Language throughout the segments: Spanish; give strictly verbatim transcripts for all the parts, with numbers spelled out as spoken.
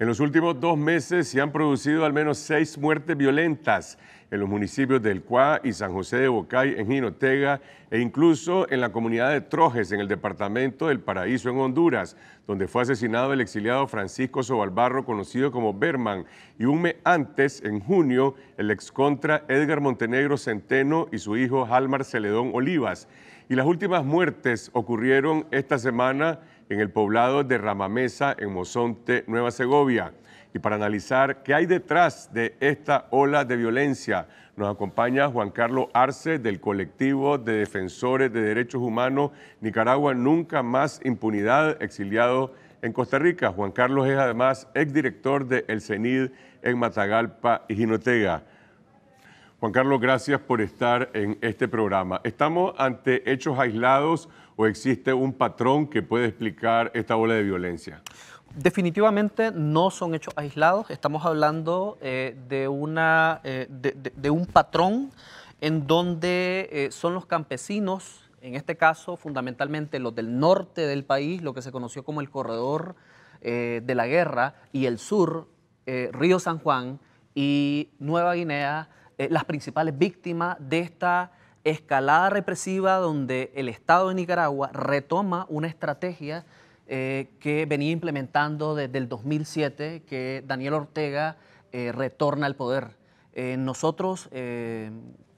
En los últimos dos meses se han producido al menos seis muertes violentas en los municipios del Cuá y San José de Bocay, en Jinotega, e incluso en la comunidad de Trojes, en el departamento del Paraíso, en Honduras, donde fue asesinado el exiliado Francisco Sobalvarro, conocido como Berman, y un mes antes, en junio, el excontra Edgar Montenegro Centeno y su hijo Halmar Celedón Olivas. Y las últimas muertes ocurrieron esta semana en el poblado de Ramamesa, en Mozonte, Nueva Segovia. Y para analizar qué hay detrás de esta ola de violencia, nos acompaña Juan Carlos Arce, del Colectivo de Defensores de Derechos Humanos, Nicaragua Nunca Más Impunidad, exiliado en Costa Rica. Juan Carlos es además exdirector de El CENID en Matagalpa y Jinotega. Juan Carlos, gracias por estar en este programa. ¿Estamos ante hechos aislados o existe un patrón que puede explicar esta ola de violencia? Definitivamente no son hechos aislados. Estamos hablando eh, de, una, eh, de, de, de un patrón en donde eh, son los campesinos, en este caso fundamentalmente los del norte del país, lo que se conoció como el corredor eh, de la guerra, y el sur, eh, Río San Juan y Nueva Guinea, las principales víctimas de esta escalada represiva donde el Estado de Nicaragua retoma una estrategia eh, que venía implementando desde el dos mil siete, que Daniel Ortega eh, retorna al poder. Eh, nosotros, eh,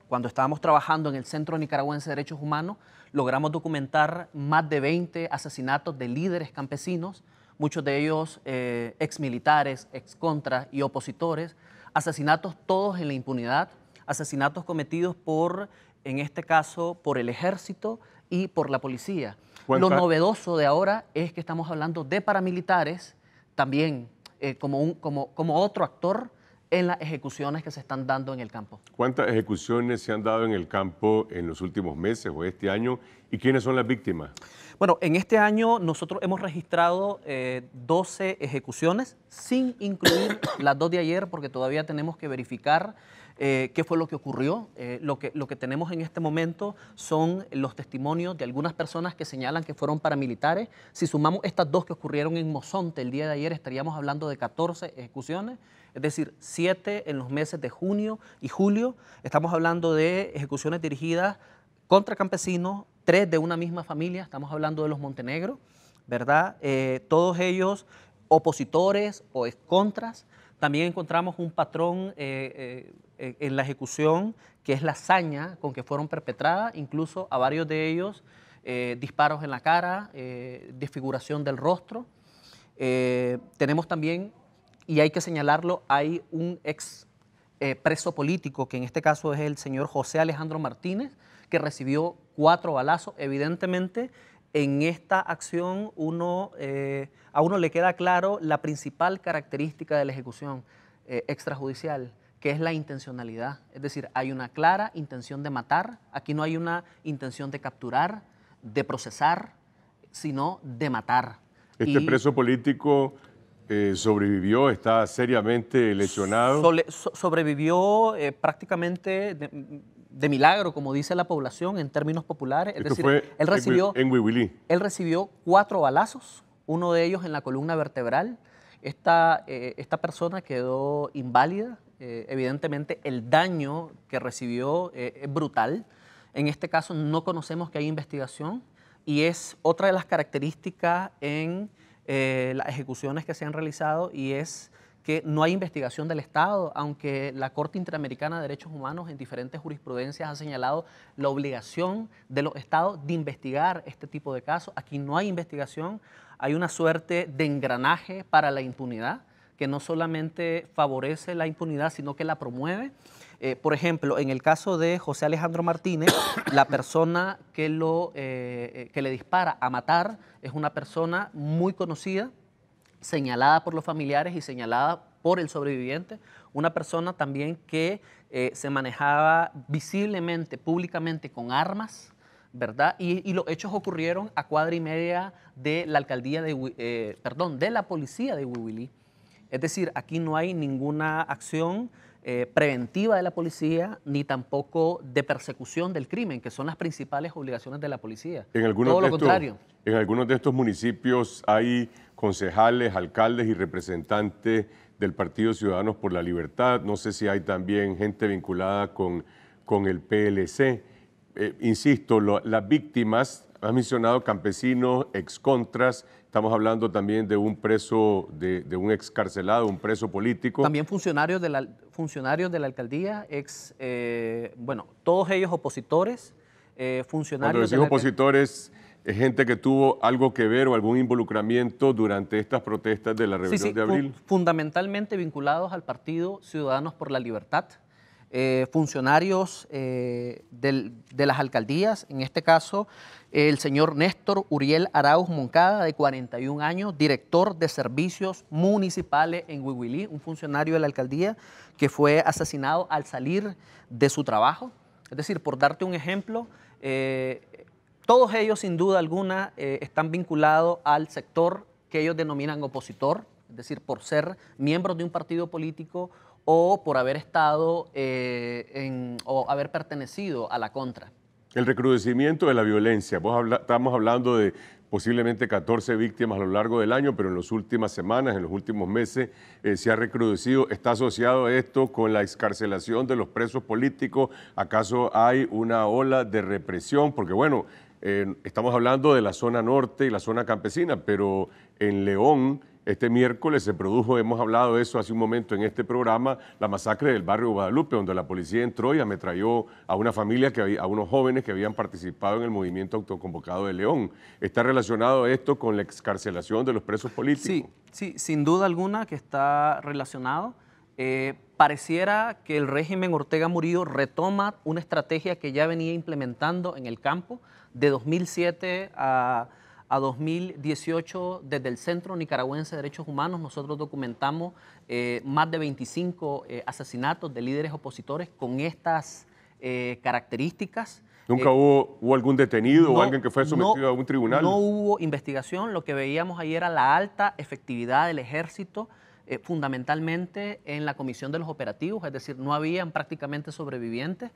cuando estábamos trabajando en el Centro Nicaragüense de Derechos Humanos, logramos documentar más de veinte asesinatos de líderes campesinos, muchos de ellos eh, exmilitares, excontras y opositores, asesinatos todos en la impunidad, asesinatos cometidos por, en este caso, por el ejército y por la policía. Lo novedoso de ahora es que estamos hablando de paramilitares también eh, como, un, como, como otro actor en las ejecuciones que se están dando en el campo. ¿Cuántas ejecuciones se han dado en el campo en los últimos meses o este año? ¿Y quiénes son las víctimas? Bueno, en este año nosotros hemos registrado eh, doce ejecuciones, sin incluir las dos de ayer, porque todavía tenemos que verificar eh, qué fue lo que ocurrió. Eh, lo que, lo que tenemos en este momento son los testimonios de algunas personas que señalan que fueron paramilitares. Si sumamos estas dos que ocurrieron en Mozonte el día de ayer, estaríamos hablando de catorce ejecuciones, es decir, siete en los meses de junio y julio. Estamos hablando de ejecuciones dirigidas contra campesinos, tres de una misma familia, estamos hablando de los Montenegro, ¿verdad? Eh, todos ellos opositores o excontras. También encontramos un patrón eh, eh, en la ejecución, que es la hazaña con que fueron perpetradas, incluso a varios de ellos eh, disparos en la cara, eh, desfiguración del rostro. Eh, tenemos también, y hay que señalarlo, hay un ex eh, preso político, que en este caso es el señor José Alejandro Martínez, que recibió cuatro balazos. Evidentemente, en esta acción uno, eh, a uno le queda claro la principal característica de la ejecución eh, extrajudicial, que es la intencionalidad. Es decir, hay una clara intención de matar. Aquí no hay una intención de capturar, de procesar, sino de matar. Este y, preso político eh, sobrevivió, está seriamente lesionado. Sole, so, sobrevivió eh, prácticamente... De, de milagro, como dice la población en términos populares. Es Esto decir, él recibió, en Huihuilí. él recibió cuatro balazos, uno de ellos en la columna vertebral. Esta, eh, esta persona quedó inválida. Eh, evidentemente, el daño que recibió eh, es brutal. En este caso, no conocemos que hay investigación, y es otra de las características en eh, las ejecuciones que se han realizado, y es que no hay investigación del Estado, aunque la Corte Interamericana de Derechos Humanos en diferentes jurisprudencias ha señalado la obligación de los Estados de investigar este tipo de casos. Aquí no hay investigación, hay una suerte de engranaje para la impunidad, que no solamente favorece la impunidad, sino que la promueve. Eh, por ejemplo, en el caso de José Alejandro Martínez, la persona que, lo, eh, que le dispara a matar es una persona muy conocida, señalada por los familiares y señalada por el sobreviviente, una persona también que eh, se manejaba visiblemente, públicamente con armas, ¿verdad? Y, y los hechos ocurrieron a cuadra y media de la alcaldía de, eh, perdón, de la policía de Huihuilí. Es decir, aquí no hay ninguna acción eh, preventiva de la policía, ni tampoco de persecución del crimen, que son las principales obligaciones de la policía. En algunos Todo lo contrario. En algunos de estos municipios hay concejales, alcaldes y representantes del Partido Ciudadanos por la Libertad. No sé si hay también gente vinculada con, con el P L C. Eh, insisto, lo, las víctimas, has mencionado campesinos, excontras, estamos hablando también de un preso, de, de un excarcelado, un preso político. También funcionarios de la, funcionarios de la alcaldía, ex, eh, bueno, todos ellos opositores, eh, funcionarios... Cuando decís opositores, es gente que tuvo algo que ver o algún involucramiento durante estas protestas de la rebelión sí, sí, de abril. Fun fundamentalmente vinculados al Partido Ciudadanos por la Libertad. Eh, funcionarios eh, del, de las alcaldías, en este caso eh, el señor Néstor Uriel Arauz Moncada, de cuarenta y un años, director de servicios municipales en Huihuilí, un funcionario de la alcaldía que fue asesinado al salir de su trabajo. Es decir, por darte un ejemplo, eh, todos ellos sin duda alguna eh, están vinculados al sector que ellos denominan opositor, es decir, por ser miembros de un partido político o por haber estado eh, en, o haber pertenecido a la contra. El recrudecimiento de la violencia. Vos habla, estamos hablando de posiblemente catorce víctimas a lo largo del año, pero en las últimas semanas, en los últimos meses, eh, se ha recrudecido. ¿Está asociado esto con la excarcelación de los presos políticos? ¿Acaso hay una ola de represión? Porque bueno, eh, estamos hablando de la zona norte y la zona campesina, pero en León... Este miércoles se produjo, hemos hablado de eso hace un momento en este programa, la masacre del barrio Guadalupe, donde la policía entró y ametralló a una familia, que había, a unos jóvenes que habían participado en el movimiento autoconvocado de León. ¿Está relacionado esto con la excarcelación de los presos políticos? Sí, sí, sin duda alguna que está relacionado. Eh, pareciera que el régimen Ortega Murillo retoma una estrategia que ya venía implementando en el campo de dos mil siete a... a dos mil dieciocho, desde el Centro Nicaragüense de Derechos Humanos, nosotros documentamos eh, más de veinticinco eh, asesinatos de líderes opositores con estas eh, características. ¿Nunca eh, hubo, hubo algún detenido no, o alguien que fue sometido no, a un tribunal? No hubo investigación. Lo que veíamos ahí era la alta efectividad del ejército, eh, fundamentalmente en la comisión de los operativos, es decir, no habían prácticamente sobrevivientes.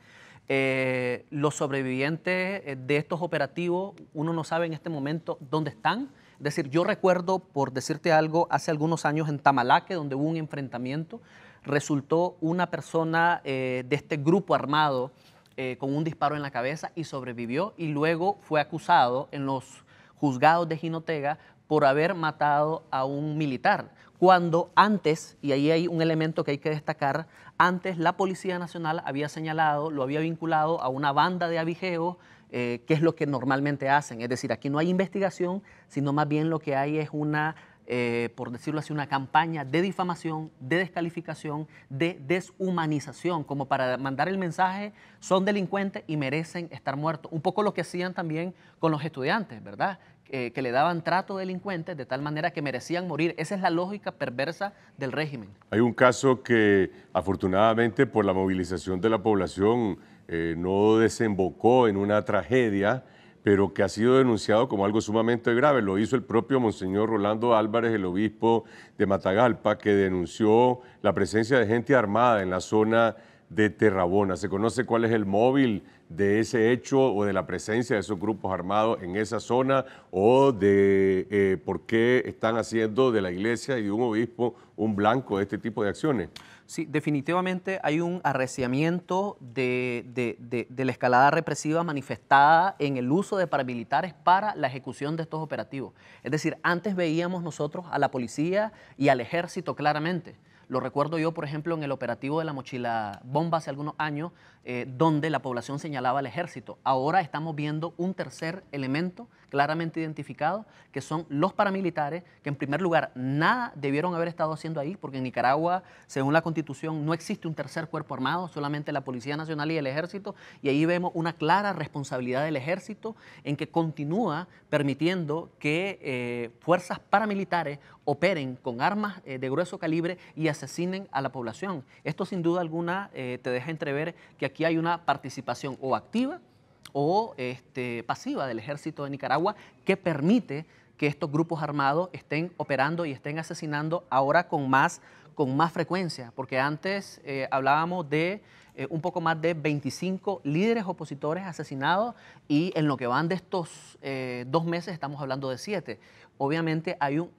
Eh, los sobrevivientes de estos operativos, uno no sabe en este momento dónde están. Es decir, yo recuerdo, por decirte algo, hace algunos años en Tamalaque, donde hubo un enfrentamiento, resultó una persona eh, de este grupo armado eh, con un disparo en la cabeza y sobrevivió, y luego fue acusado en los juzgados de Jinotega por haber matado a un militar. Cuando antes, y ahí hay un elemento que hay que destacar, antes la Policía Nacional había señalado, lo había vinculado a una banda de avigeos, eh, que es lo que normalmente hacen. Es decir, aquí no hay investigación, sino más bien lo que hay es una, eh, por decirlo así, una campaña de difamación, de descalificación, de deshumanización, como para mandar el mensaje, son delincuentes y merecen estar muertos. Un poco lo que hacían también con los estudiantes, ¿verdad?, Eh, que le daban trato a delincuentes de tal manera que merecían morir. Esa es la lógica perversa del régimen. Hay un caso que afortunadamente por la movilización de la población eh, no desembocó en una tragedia, pero que ha sido denunciado como algo sumamente grave. Lo hizo el propio Monseñor Rolando Álvarez, el obispo de Matagalpa, que denunció la presencia de gente armada en la zona de Terrabona. ¿Se conoce cuál es el móvil de ese hecho o de la presencia de esos grupos armados en esa zona o de eh, por qué están haciendo de la iglesia y de un obispo un blanco de este tipo de acciones? Sí, definitivamente hay un arreciamiento de, de, de, de la escalada represiva manifestada en el uso de paramilitares para la ejecución de estos operativos. Es decir, antes veíamos nosotros a la policía y al ejército claramente. Lo recuerdo yo, por ejemplo, en el operativo de la mochila bomba hace algunos años, eh, donde la población señalaba al ejército. Ahora estamos viendo un tercer elemento claramente identificado, que son los paramilitares, que en primer lugar nada debieron haber estado haciendo ahí, porque en Nicaragua, según la Constitución, no existe un tercer cuerpo armado, solamente la Policía Nacional y el Ejército, y ahí vemos una clara responsabilidad del Ejército en que continúa permitiendo que eh, fuerzas paramilitares operen con armas eh, de grueso calibre y asesinen a la población. Esto sin duda alguna eh, te deja entrever que aquí hay una participación o activa o este, pasiva del ejército de Nicaragua que permite que estos grupos armados estén operando y estén asesinando ahora con más con más frecuencia, porque antes eh, hablábamos de eh, un poco más de veinticinco líderes opositores asesinados y en lo que van de estos eh, dos meses estamos hablando de siete. Obviamente hay un,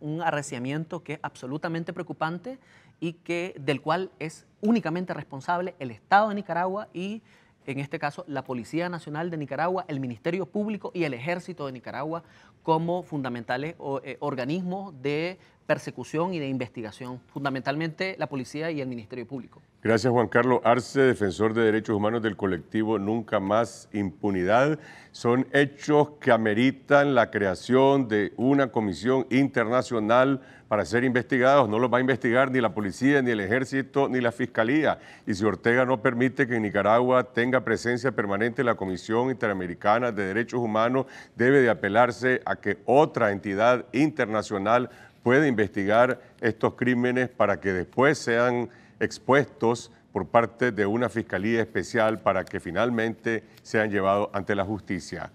un arreciamiento que es absolutamente preocupante y que, del cual es únicamente responsable el Estado de Nicaragua y, en este caso, la Policía Nacional de Nicaragua, el Ministerio Público y el Ejército de Nicaragua como fundamentales o, eh, organismos de persecución y de investigación, fundamentalmente la Policía y el Ministerio Público. Gracias, Juan Carlos Arce, defensor de derechos humanos del colectivo Nunca Más Impunidad. Son hechos que ameritan la creación de una comisión internacional para ser investigados. No los va a investigar ni la policía, ni el ejército, ni la fiscalía. Y si Ortega no permite que en Nicaragua tenga presencia permanente la Comisión Interamericana de Derechos Humanos, debe de apelarse a que otra entidad internacional puede investigar estos crímenes para que después sean expuestos por parte de una fiscalía especial para que finalmente sean llevados ante la justicia.